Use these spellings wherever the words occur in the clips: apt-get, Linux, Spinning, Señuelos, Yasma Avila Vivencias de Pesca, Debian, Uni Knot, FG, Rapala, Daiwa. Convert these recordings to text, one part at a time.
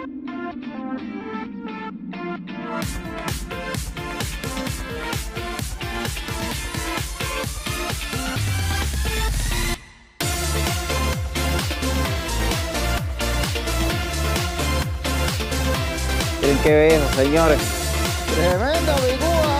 Miren qué bello, señores. Tremenda bigúa.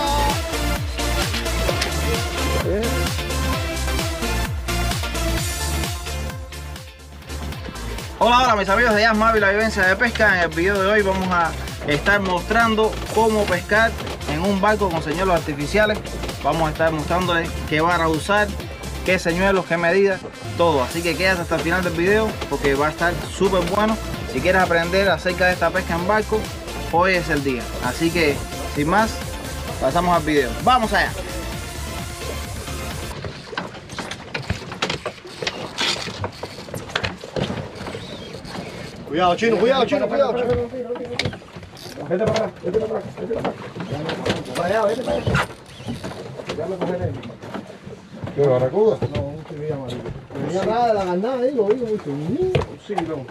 Hola, hola mis amigos de Yasma Avila Vivencias de Pesca. En el video de hoy vamos a estar mostrando cómo pescar en un barco con señuelos artificiales. Vamos a estar mostrándoles qué van a usar, qué señuelos, qué medidas, todo. Así que quédate hasta el final del video porque va a estar súper bueno. Si quieres aprender acerca de esta pesca en barco, hoy es el día. Así que sin más, pasamos al video. ¡Vamos allá! Cuidado, Chino, cuidado, Chino, cuidado. Vete para acá, vete para acá, vete para acá. Para allá, vete para allá. Ya me cogeré. ¿Qué, barracuda? No, un chivía amarillo. Tenía nada de la ganada ahí, lo digo mucho. Sí, no.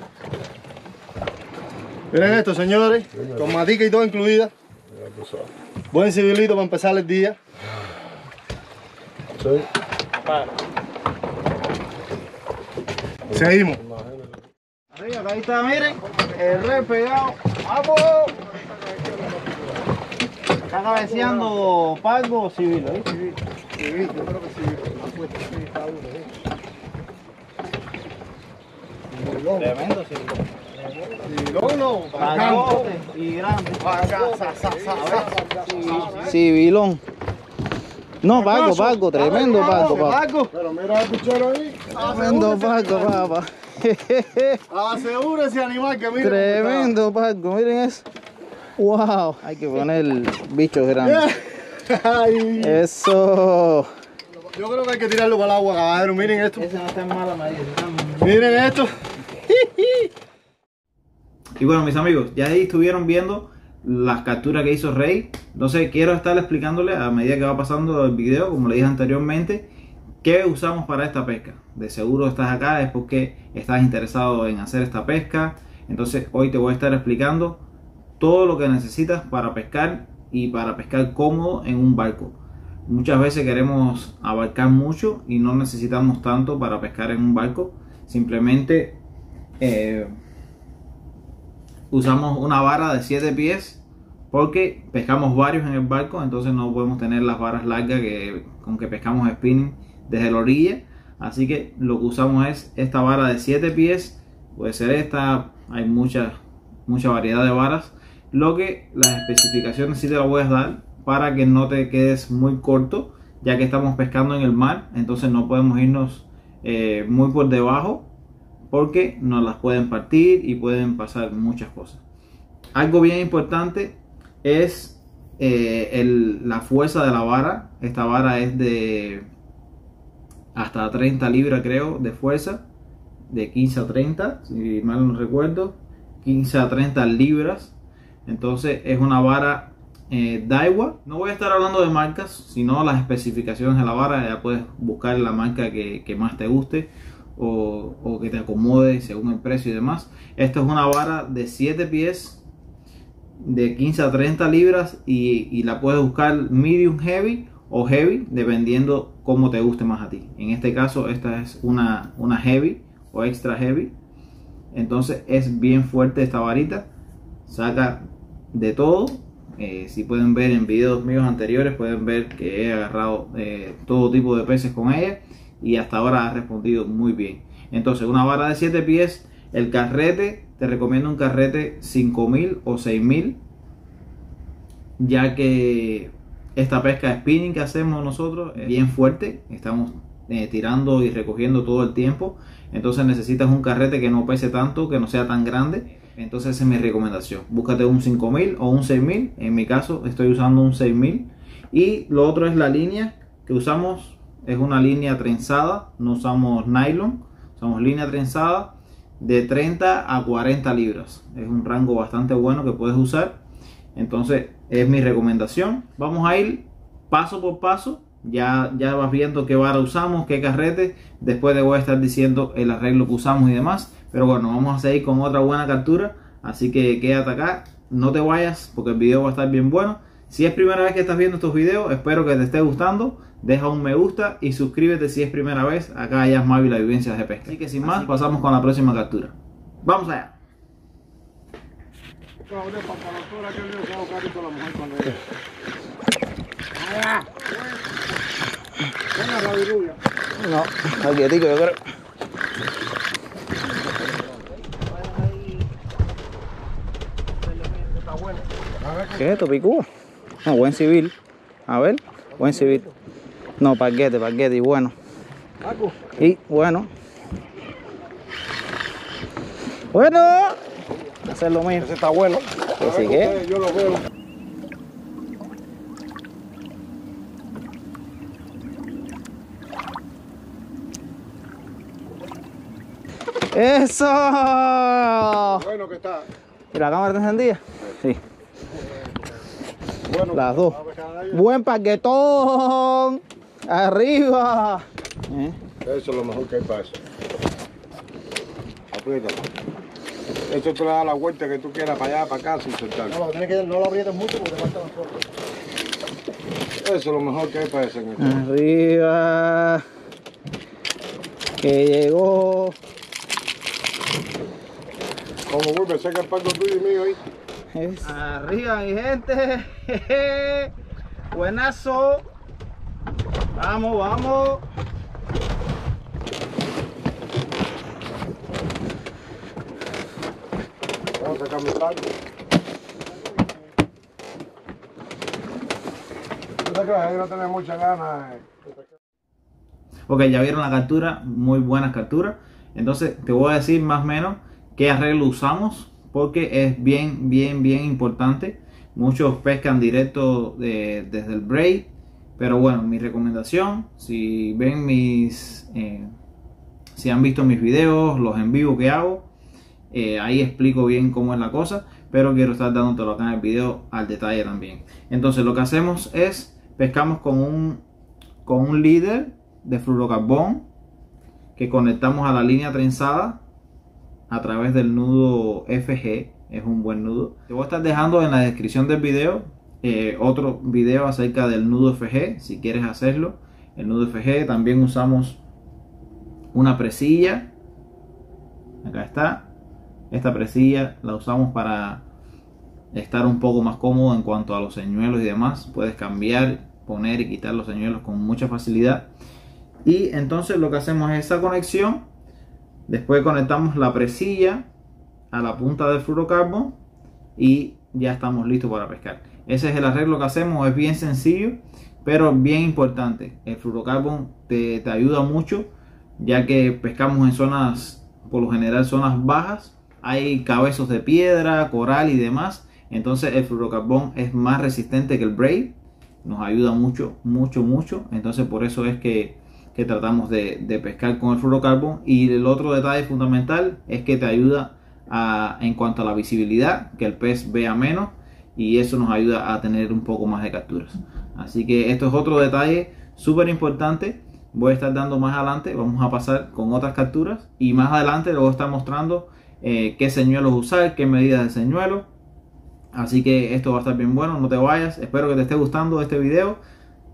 Miren esto, señores, con matica y todo incluida. Buen civilito para empezar el día. Sí. Seguimos. Ahí está, miren, el red pegado. ¡Vamos! Está cabeceando palgo o civil, ¿eh? Civil. Civil, yo creo que civil. Apuesta, civil está uno, ¿eh? Tremendo civil. Civilón, bacacote y grande. Civilón. No, palco, tremendo palco. Pero mira el cuchero ahí. Tremendo palco, papá. Asegura ese animal que miren. Tremendo palco, miren eso. Wow, hay que poner bichos grandes. Eso. Yo creo que hay que tirarlo para el agua, caballero. Miren esto. Ese no está en mala medida. Miren esto. Y bueno, mis amigos, ya ahí estuvieron viendo las capturas que hizo Rey. Entonces quiero estar explicándole a medida que va pasando el video, como le dije anteriormente, qué usamos para esta pesca. De seguro estás acá es porque estás interesado en hacer esta pesca. Entonces hoy te voy a estar explicando todo lo que necesitas para pescar y para pescar cómodo en un barco. Muchas veces queremos abarcar mucho y no necesitamos tanto para pescar en un barco. Simplemente usamos una vara de 7 pies porque pescamos varios en el barco. Entonces no podemos tener las varas largas con que pescamos spinning desde la orilla. Así que lo que usamos es esta vara de 7 pies. Puede ser esta, hay mucha variedad de varas. Lo que las especificaciones sí te las voy a dar para que no te quedes muy corto, ya que estamos pescando en el mar. Entonces no podemos irnos muy por debajo porque nos las pueden partir y pueden pasar muchas cosas. Algo bien importante es la fuerza de la vara. Esta vara es de hasta 30 libras creo de fuerza, de 15 a 30, si mal no recuerdo, 15 a 30 libras. Entonces es una vara Daiwa. No voy a estar hablando de marcas, sino las especificaciones de la vara. Ya puedes buscar la marca que más te guste o que te acomode según el precio y demás. Esta es una vara de 7 pies de 15 a 30 libras y la puedes buscar medium heavy o heavy, dependiendo cómo te guste más a ti. En este caso esta es una heavy o extra heavy. Entonces es bien fuerte esta varita, saca de todo. Si pueden ver en videos míos anteriores, pueden ver que he agarrado todo tipo de peces con ella y hasta ahora ha respondido muy bien. Entonces una vara de 7 pies, el carrete, te recomiendo un carrete 5000 o 6000, ya que esta pesca spinning que hacemos nosotros es bien fuerte, estamos tirando y recogiendo todo el tiempo. Entonces necesitas un carrete que no pese tanto, que no sea tan grande. Entonces esa es mi recomendación, búscate un 5000 o un 6000, en mi caso estoy usando un 6000. Y lo otro es la línea que usamos, es una línea trenzada, no usamos nylon, usamos línea trenzada de 30 a 40 libras, es un rango bastante bueno que puedes usar. Entonces es mi recomendación. Vamos a ir paso por paso. Ya vas viendo qué vara usamos, qué carrete. Después te voy a estar diciendo el arreglo que usamos y demás. Pero bueno, vamos a seguir con otra buena captura. Así que quédate acá, no te vayas porque el video va a estar bien bueno. Si es primera vez que estás viendo estos videos, espero que te esté gustando. Deja un me gusta y suscríbete si es primera vez. Acá ya es Yasma Avila Vivencias de Pesca. Así que sin más, pasamos con la próxima captura. ¡Vamos allá! No, aquí tico, yo creo. ¿Qué es esto, picú? No, buen civil. A ver, buen civil. No, paquete, paquete, y bueno. Y bueno. Bueno. Hacer lo mismo. Ese está bueno. Así que yo lo veo. ¡Eso! Bueno que está. ¿Y la cámara está encendida? Sí. Bueno, las dos. Buen paquetón. Arriba. Eso es lo mejor que hay para eso. Apriétalo. Eso tú le das la vuelta que tú quieras para allá, para acá, sin soltar. No, no lo aprietas mucho porque te faltan las fuerzas. Eso es lo mejor que hay para eso. Arriba. Que llegó. Como vuelve, saca el pato tuyo y mío ahí. Es. Arriba, mi gente. Buenazo. Vamos, vamos. Vamos a sacar mi palo. No te creas, no tenés muchas ganas. Ok, ya vieron la captura. Muy buenas capturas. Entonces, te voy a decir más o menos qué arreglo usamos, porque es bien importante. Muchos pescan directo desde el braid, pero bueno, mi recomendación, si ven mis si han visto mis videos, los en vivo que hago, ahí explico bien cómo es la cosa, pero quiero estar dándotelo acá en el video al detalle también. Entonces lo que hacemos es pescamos con un líder de fluorocarbón que conectamos a la línea trenzada a través del nudo FG. Es un buen nudo. Te voy a estar dejando en la descripción del video otro video acerca del nudo FG si quieres hacerlo. El nudo FG también usamos una presilla. Acá está. Esta presilla la usamos para estar un poco más cómodo en cuanto a los señuelos y demás. Puedes cambiar, poner y quitar los señuelos con mucha facilidad. Y entonces lo que hacemos es esa conexión. Después conectamos la presilla a la punta del fluorocarbón y ya estamos listos para pescar. Ese es el arreglo que hacemos, es bien sencillo, pero bien importante. El fluorocarbón te ayuda mucho, ya que pescamos en zonas, por lo general zonas bajas. Hay cabezos de piedra, coral y demás. Entonces el fluorocarbón es más resistente que el braid. Nos ayuda mucho. Entonces por eso es que tratamos de pescar con el fluorocarbón. Y el otro detalle fundamental es que te ayuda en cuanto a la visibilidad, que el pez vea menos, y eso nos ayuda a tener un poco más de capturas. Así que esto es otro detalle súper importante. Voy a estar dando más adelante, vamos a pasar con otras capturas y más adelante les voy a estar mostrando qué señuelos usar, qué medidas de señuelo. Así que esto va a estar bien bueno, no te vayas. Espero que te esté gustando este video.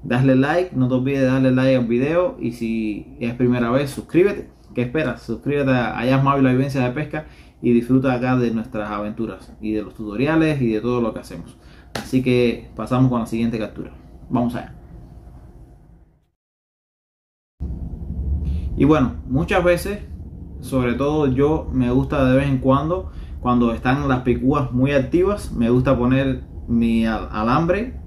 Dale like, no te olvides de darle like al video, y si es primera vez, suscríbete. ¿Qué esperas? Suscríbete a Yasma Avila Vivencias de Pesca y disfruta acá de nuestras aventuras y de los tutoriales y de todo lo que hacemos. Así que pasamos con la siguiente captura. Vamos allá. Y bueno, muchas veces, sobre todo yo, me gusta de vez en cuando están las picúas muy activas, me gusta poner mi alambre.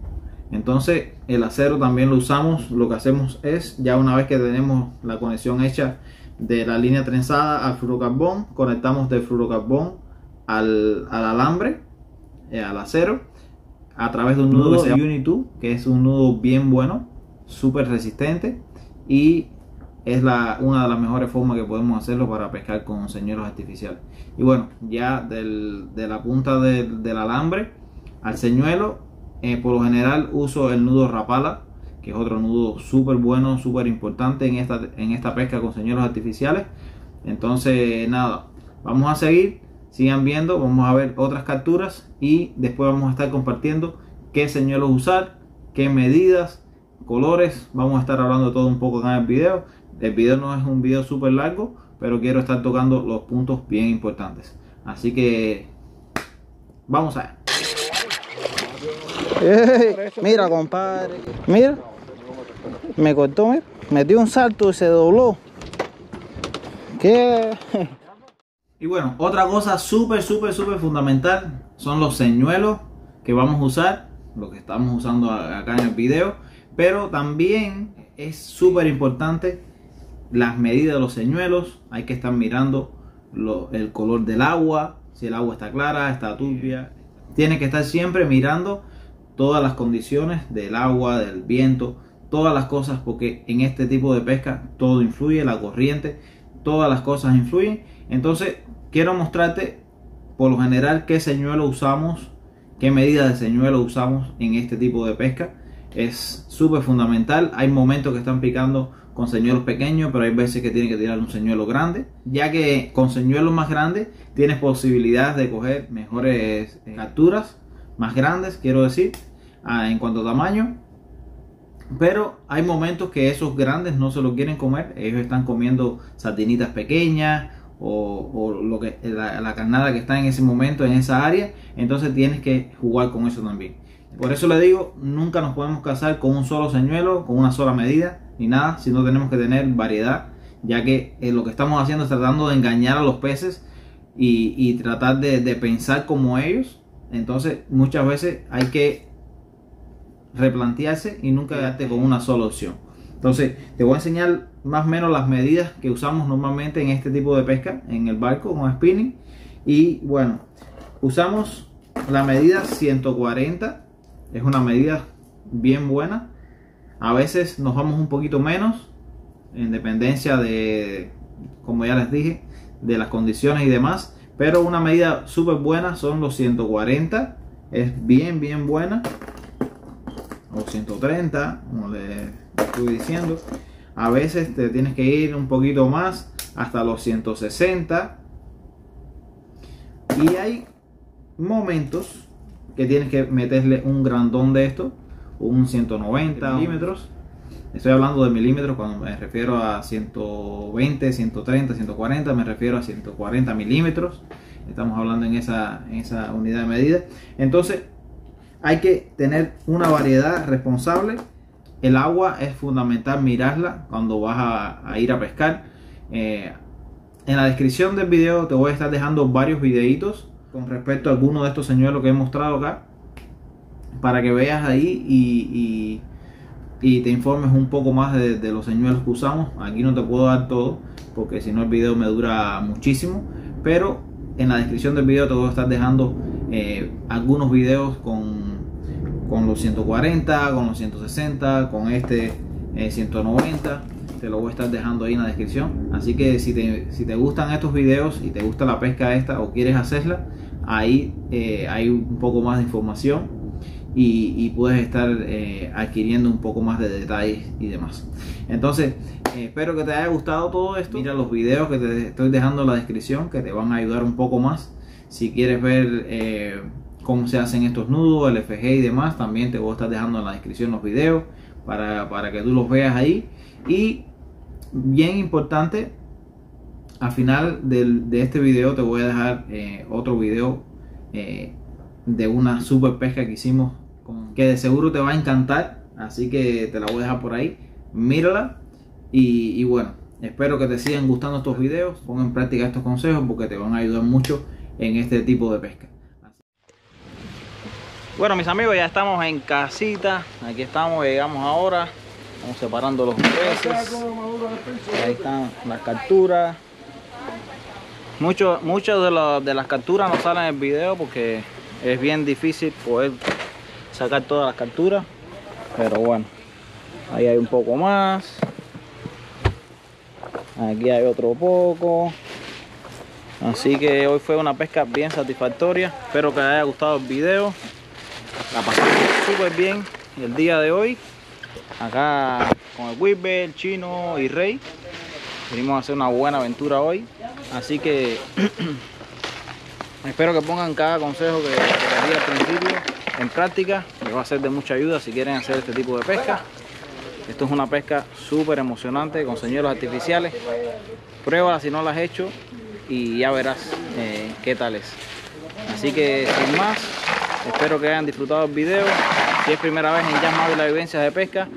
Entonces el acero también lo usamos. Lo que hacemos es, ya una vez que tenemos la conexión hecha de la línea trenzada al fluorocarbón, conectamos del fluorocarbón al alambre, al acero, a través de un nudo que se llama Uni Knot, que es un nudo bien bueno, súper resistente, y es una de las mejores formas que podemos hacerlo para pescar con señuelos artificiales. Y bueno, ya de la punta del alambre al señuelo, por lo general uso el nudo rapala, que es otro nudo súper bueno, súper importante en esta pesca con señuelos artificiales. Entonces nada, vamos a seguir. Sigan viendo, vamos a ver otras capturas y después vamos a estar compartiendo qué señuelos usar, qué medidas, colores. Vamos a estar hablando todo un poco acá en el video. El video no es un video súper largo, pero quiero estar tocando los puntos bien importantes. Así que vamos a ver. Mira, compadre. Mira. Me cortó, me dio un salto y se dobló. ¿Qué? Y bueno, otra cosa súper fundamental son los señuelos que vamos a usar, lo que estamos usando acá en el video. Pero también es súper importante las medidas de los señuelos. Hay que estar mirando el color del agua, si el agua está clara, está turbia. Tienes que estar siempre mirando todas las condiciones del agua, del viento, todas las cosas, porque en este tipo de pesca todo influye, la corriente, todas las cosas influyen. Entonces quiero mostrarte por lo general qué señuelo usamos, qué medida de señuelo usamos en este tipo de pesca. Es súper fundamental. Hay momentos que están picando con señuelos pequeños, pero hay veces que tienen que tirar un señuelo grande, ya que con señuelos más grandes tienes posibilidades de coger mejores capturas, más grandes quiero decir, en cuanto a tamaño. Pero hay momentos que esos grandes no se lo quieren comer, ellos están comiendo sardinitas pequeñas o lo que, la carnada que está en ese momento en esa área. Entonces tienes que jugar con eso también. Por eso le digo, nunca nos podemos casar con un solo señuelo, con una sola medida ni nada, sino tenemos que tener variedad, ya que lo que estamos haciendo es tratando de engañar a los peces y tratar de pensar como ellos. Entonces muchas veces hay que replantearse y nunca quedarte con una sola opción. Entonces te voy a enseñar más o menos las medidas que usamos normalmente en este tipo de pesca en el barco con spinning. Y bueno, usamos la medida 140, es una medida bien buena. A veces nos vamos un poquito menos en dependencia de, como ya les dije, de las condiciones y demás, pero una medida súper buena son los 140, es bien buena. O 130, como le estuve diciendo. A veces te tienes que ir un poquito más, hasta los 160. Y hay momentos que tienes que meterle un grandón de esto, un 190 milímetros. Estoy hablando de milímetros, cuando me refiero a 120, 130, 140, me refiero a 140 milímetros. Estamos hablando en esa unidad de medida. Entonces hay que tener una variedad responsable. El agua es fundamental mirarla cuando vas a ir a pescar. En la descripción del video te voy a estar dejando varios videitos con respecto a alguno de estos señuelos que he mostrado acá, para que veas ahí y te informes un poco más de los señuelos que usamos. Aquí no te puedo dar todo, porque si no el video me dura muchísimo, pero en la descripción del video te voy a estar dejando algunos videos con los 140, con los 160, con este 190. Te lo voy a estar dejando ahí en la descripción. Así que si te gustan estos videos y te gusta la pesca esta o quieres hacerla, ahí hay un poco más de información y puedes estar adquiriendo un poco más de detalles y demás. Entonces espero que te haya gustado todo esto. Mira los videos que te estoy dejando en la descripción, que te van a ayudar un poco más. Si quieres ver cómo se hacen estos nudos, el FG y demás, también te voy a estar dejando en la descripción los videos para que tú los veas ahí. Y bien importante, al final de este video te voy a dejar otro video de una super pesca que hicimos, que de seguro te va a encantar. Así que te la voy a dejar por ahí, mírala. Y bueno, espero que te sigan gustando estos videos. Pon en práctica estos consejos porque te van a ayudar mucho en este tipo de pesca. Bueno, mis amigos, ya estamos en casita. Aquí estamos, llegamos ahora. Vamos separando los peces. Ahí están las capturas. Muchas de las capturas no salen en el video porque es bien difícil poder sacar todas las capturas. Pero bueno, ahí hay un poco más. Aquí hay otro poco. Así que hoy fue una pesca bien satisfactoria. Espero que les haya gustado el video. La pasamos súper bien el día de hoy. Acá con el Whipper, Chino y Rey. Venimos a hacer una buena aventura hoy. Así que Espero que pongan cada consejo que les di al principio en práctica. Les va a ser de mucha ayuda si quieren hacer este tipo de pesca. Esto es una pesca súper emocionante con señuelos artificiales. Pruébala si no las has hecho y ya verás qué tal es. Así que sin más, espero que hayan disfrutado el video. Si es primera vez en Yasma Avila Vivencias de Pesca,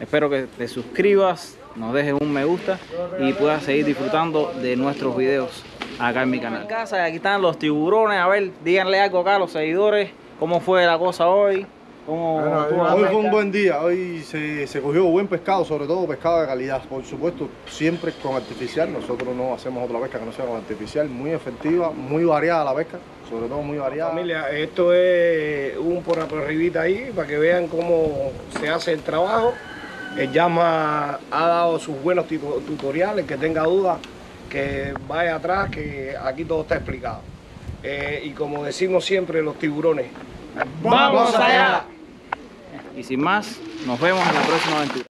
espero que te suscribas, nos dejes un me gusta y puedas seguir disfrutando de nuestros videos acá en mi canal. En casa, aquí están los tiburones. A ver, díganle algo acá a los seguidores. ¿Cómo fue la cosa hoy? Hoy fue un buen día. Hoy se cogió buen pescado, sobre todo pescado de calidad. Por supuesto, siempre con artificial. Nosotros no hacemos otra pesca que no sea con artificial. Muy efectiva, muy variada la pesca. Sobre todo muy variada. Familia, esto es un por arribita ahí para que vean cómo se hace el trabajo. El Yasma ha dado sus buenos tutoriales. Que tenga dudas, que vaya atrás, que aquí todo está explicado. Y como decimos siempre, los tiburones, ¡vamos allá! Y sin más, nos vemos en la próxima aventura.